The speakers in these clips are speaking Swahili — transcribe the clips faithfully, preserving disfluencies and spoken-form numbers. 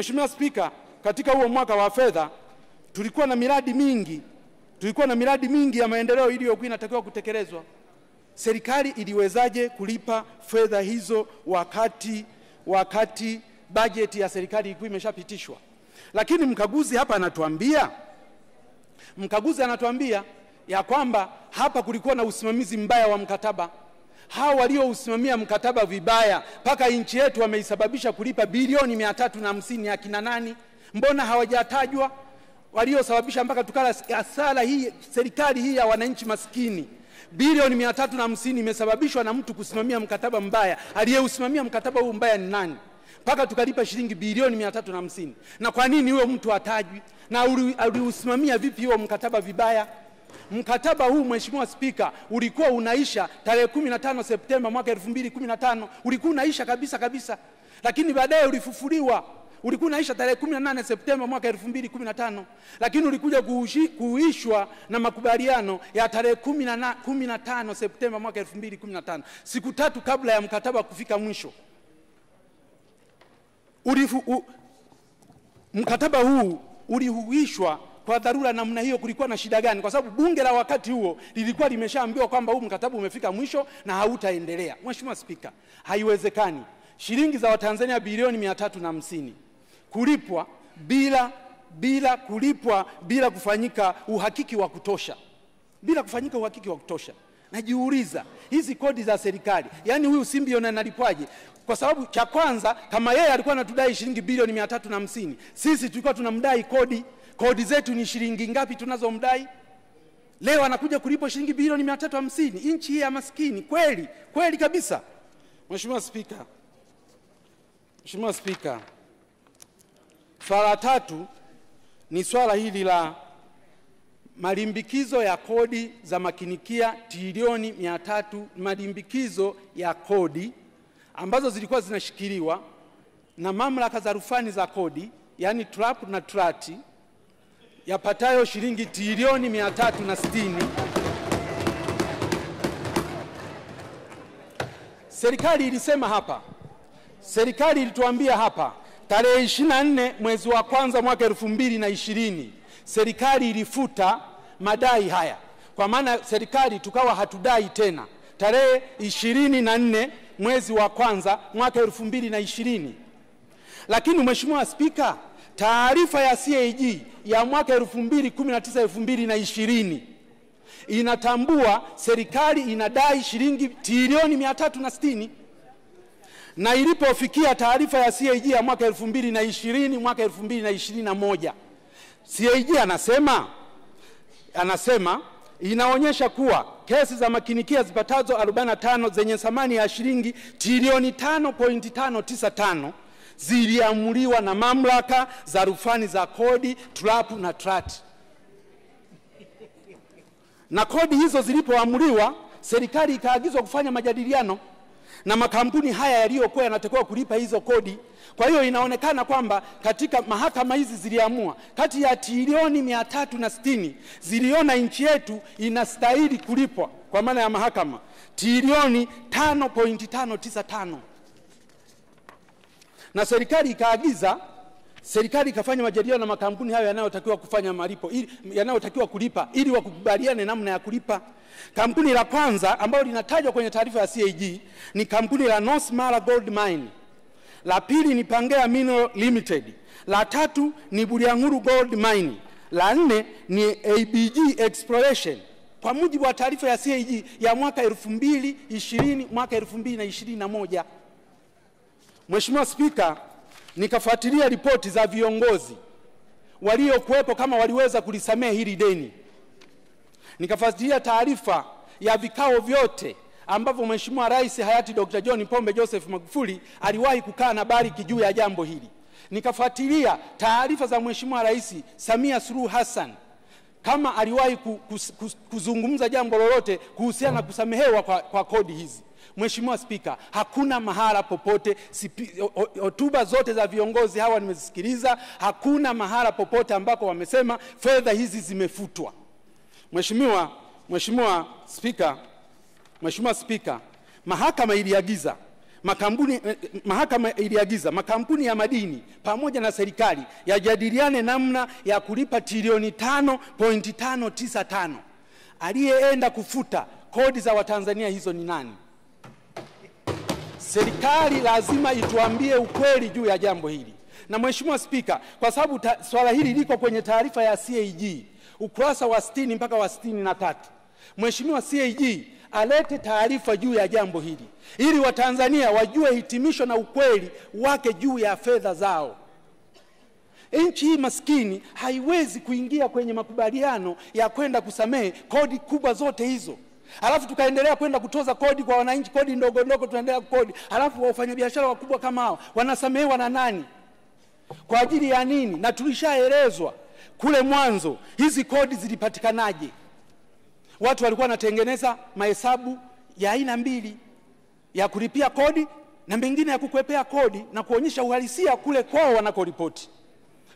Mheshimiwa Spika, katika huo mwaka wa fedha tulikuwa na miradi mingi, tulikuwa na miradi mingi ya maendeleo iliyokuwa inatakiwa kutekelezwa. Serikali iliwezaje kulipa fedha hizo wakati wakati bajeti ya serikali ilikuwa imeshapitishwa? Lakini mkaguzi hapa anatuambia, mkaguzi anatuambia ya kwamba hapa kulikuwa na usimamizi mbaya wa mkataba. Hao waliousimamia mkataba vibaya paka nchi yetu wameisababisha kulipa bilioni mia tatu na hamsini ya kina nani? Mbona hawajatajwa waliosababisha mpaka tukala hasara hii, serikali hii ya wananchi maskini? Bilioni mia tatu na hamsini imesababishwa na mtu kusimamia mkataba mbaya. Aliyeusimamia mkataba huu mbaya ni nani paka tukalipa shilingi bilioni mia tatu na hamsini? Na kwa nini huyo mtu atajwi? Na aliusimamia vipi huo mkataba vibaya? Mkataba huu Mheshimiwa Spika ulikuwa unaisha tarehe kumi na tano Septemba mwaka elfu mbili kumi na tano, ulikuwa unaisha kabisa kabisa, lakini baadaye ulifufuliwa. Ulikuwa unaisha tarehe kumi na nane Septemba mwaka elfu mbili kumi na tano, lakini ulikuja kuishwa na makubaliano ya tarehe kumi na tano Septemba mwaka elfu mbili kumi na tano, siku tatu kabla ya mkataba kufika mwisho. Ulifu, u, mkataba huu ulihuishwa kwa dharura namna hiyo. Kulikuwa na shida gani? Kwa sababu bunge la wakati huo lilikuwa limeshaambiwa kwamba huu mkataba umefika mwisho na hautaendelea. Mheshimiwa Spika, haiwezekani shilingi za Watanzania bilioni mia tatu na hamsini kulipwa bila bila kulipwa bila kufanyika uhakiki wa kutosha. Bila kufanyika uhakiki wa kutosha. Najiuliza, hizi kodi za serikali, yani huyu simbiona analipwaje? Kwa sababu cha kwanza, kama yeye alikuwa anatudai shilingi bilioni mia tatu na hamsini, sisi tulikuwa tunamdai kodi. Kodi zetu ni shilingi ngapi tunazomdai? Leo anakuja kulipa shilingi bilioni mia tatu na hamsini. Inchi hii ya maskini kweli, kweli kabisa. Mheshimiwa Spika. Mheshimiwa Spika. Swala tatu ni swala hili la malimbikizo ya kodi za makinikia trilioni mia tatu, malimbikizo ya kodi ambazo zilikuwa zinashikiliwa na mamlaka za rufani za kodi, yani TRAP na TRAT, yapatayo shilingi trilioni mia tatu na sitini. Serikali ilisema hapa, serikali ilituambia hapa tarehe ishirini na nne mwezi wa kwanza mwaka elfu mbili na ishirini, serikali ilifuta madai haya. Kwa maana serikali tukawa hatudai tena tarehe ishirini na nne mwezi wa kwanza mwaka elfu mbili na ishirini. Lakini Mheshimiwa Spika, taarifa ya C A G ya mwaka elfu mbili kumi na tisa elfu mbili na ishirini inatambua serikali inadai shilingi trilioni mia tatu na sitini, na ilipofikia taarifa ya C A G ya mwaka elfu mbili na ishirini mwaka elfu mbili na ishirini na moja, C A G anasema anasema inaonyesha kuwa kesi za makinikia zipatazo arobaini na tano zenye thamani ya shilingi trilioni tano nukta tano tisa tano ziliamuliwa na mamlaka za rufani za kodi TRAP na TRAT. Na kodi hizo zilipoamuliwa, serikali ikaagizwa kufanya majadiliano na makampuni haya yaliyokuwa yanatakiwa kulipa hizo kodi. Kwa hiyo inaonekana kwamba katika mahakama hizi ziliamua kati ya trilioni mia tatu na sitini, ziliona nchi yetu inastahili kulipwa kwa maana ya mahakama trilioni tano nukta tano tisa tano. Na serikali ikaagiza, serikali ikafanya majadiliano na makampuni hayo yanayotakiwa kufanya malipo, yanayotakiwa kulipa, ili wakubaliane namna ya kulipa. Kampuni la kwanza ambalo linatajwa kwenye taarifa ya C A G ni kampuni la North Mara Gold Mine. La pili ni Pangaea Mino Limited. La tatu ni Burianguru Gold Mine. La nne ni A B G Exploration. Kwa mujibu wa taarifa ya C A G ya mwaka elfu mbili ishirini mwaka elfu mbili na ishirini na moja. Mheshimiwa Spika, nikafuatilia ripoti za viongozi waliokuwepo kama waliweza kulisamehe hili deni. Nikafuatilia taarifa ya vikao vyote ambavyo Mheshimiwa Rais hayati Dokta John Pombe Joseph Magufuli aliwahi kukaa na bariki juu ya jambo hili. Nikafuatilia taarifa za Mheshimiwa Rais Samia Suluhu Hassan kama aliwahi kuzungumza jambo lolote kuhusiana na kusamehewa kwa, kwa kodi hizi. Mheshimiwa Spika, hakuna mahala popote, hotuba zote za viongozi hawa nimezisikiliza, hakuna mahala popote ambako wamesema fedha hizi zimefutwa. Mheshimiwa Mheshimiwa Spika, Mheshimiwa Spika, mahakama iliagiza makampuni, mahakama iliagiza makampuni ya madini pamoja na serikali yajadiliane namna ya kulipa trilioni tano nukta tano tisa tano. Aliyeenda kufuta kodi za Watanzania hizo ni nani? Serikali lazima ituambie ukweli juu ya jambo hili. Na Mheshimiwa Spika, kwa sababu swala hili liko kwenye taarifa ya C A G, ukurasa wa sitini mpaka wa sitini na tatu. Mheshimiwa C A G alete taarifa juu ya jambo hili ili Watanzania wajue hitimisho na ukweli wake juu ya fedha zao. Nchi hii maskini haiwezi kuingia kwenye makubaliano ya kwenda kusamehe kodi kubwa zote hizo. Halafu tukaendelea kwenda kutoza kodi kwa wananchi, kodi ndogo ndogo tunaendelea kukodi. Halafu wafanyabiashara wakubwa kama hao wanasamehewa na nani? Kwa ajili ya nini? Na tulishaelezwa kule mwanzo hizi kodi zilipatikanaje. Watu walikuwa wanatengeneza mahesabu ya aina mbili, ya kulipia kodi na mengine ya kukwepea kodi na kuonyesha uhalisia kule kwao wanakoripoti.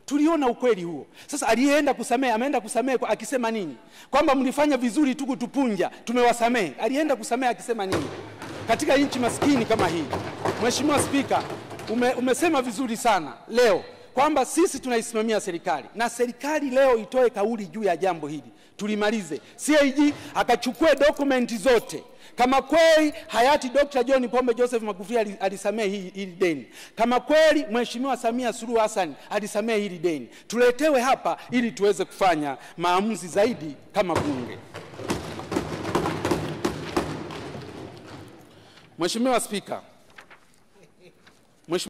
Tuliona ukweli huo. Sasa alienda kusamehe, ameenda kusamehe kwa akisema nini? Kwamba mlifanya vizuri tu kutupunja, tumewasamehe. Alienda kusamehe akisema nini? Katika nchi maskini kama hii. Mheshimiwa Spika, ume, umesema vizuri sana leo kwamba sisi tunaisimamia serikali na serikali leo itoe kauli juu ya jambo hili. Tulimalize. C A G akachukue dokumenti zote. Kama kweli hayati Daktari John Pombe Joseph Magufuli alisamehe hili deni, kama kweli Mheshimiwa Samia Suluhu Hassan alisamehe hili deni, tuletewe hapa ili tuweze kufanya maamuzi zaidi kama bunge. Mheshimiwa Spika,